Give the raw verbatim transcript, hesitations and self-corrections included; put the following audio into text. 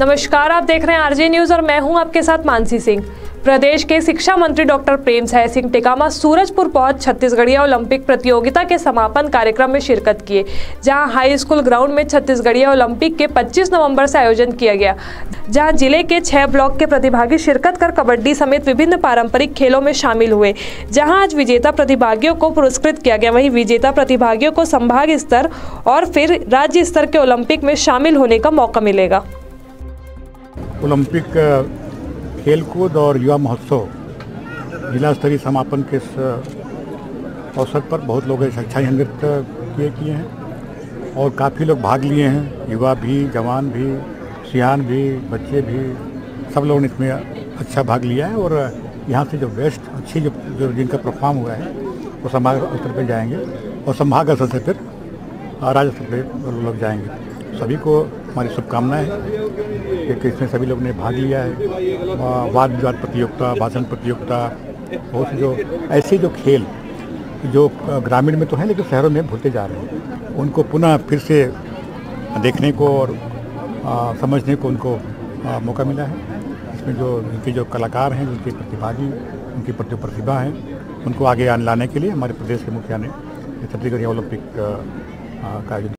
नमस्कार, आप देख रहे हैं आरजे न्यूज़ और मैं हूं आपके साथ मानसी सिंह। प्रदेश के शिक्षा मंत्री डॉक्टर प्रेमसाय सिंह टिकामा सूरजपुर पहुंच छत्तीसगढ़िया ओलम्पिक प्रतियोगिता के समापन कार्यक्रम में शिरकत किए, जहां हाई स्कूल ग्राउंड में छत्तीसगढ़िया ओलम्पिक के पच्चीस नवंबर से आयोजन किया गया, जहां जिले के छह ब्लॉक के प्रतिभागी शिरकत कर कबड्डी समेत विभिन्न पारंपरिक खेलों में शामिल हुए। जहाँ आज विजेता प्रतिभागियों को पुरस्कृत किया गया, वहीं विजेता प्रतिभागियों को संभाग स्तर और फिर राज्य स्तर के ओलम्पिक में शामिल होने का मौका मिलेगा। ओलंपिक खेलकूद और युवा महोत्सव जिला स्तरीय समापन के अवसर पर बहुत लोग इच्छाएँ नृत्य किए किए हैं और काफ़ी लोग भाग लिए हैं। युवा भी, जवान भी, सियान भी, बच्चे भी, सब लोगों ने इसमें अच्छा भाग लिया है। और यहाँ से जो बेस्ट अच्छी जो, जो जिनका परफॉर्म हुआ है वो संभाग स्तर पर जाएंगे और संभाग स्तर पर राज्य स्तर पर लोग जाएंगे। सभी को हमारी शुभकामनाएँ हैं कि इसमें सभी लोग ने भाग लिया है। वाद विवाद प्रतियोगिता, भाषण प्रतियोगिता, बहुत से जो ऐसे जो खेल जो ग्रामीण में तो हैं लेकिन शहरों में भूलते जा रहे हैं, उनको पुनः फिर से देखने को और आ, समझने को उनको आ, मौका मिला है। इसमें जो उनके जो कलाकार हैं, उनके प्रतिभागी, उनकी प्रति प्रतिभा हैं, उनको आगे लाने के लिए हमारे प्रदेश के मुखिया ने छत्तीसगढ़ ओलम्पिक का आयोजन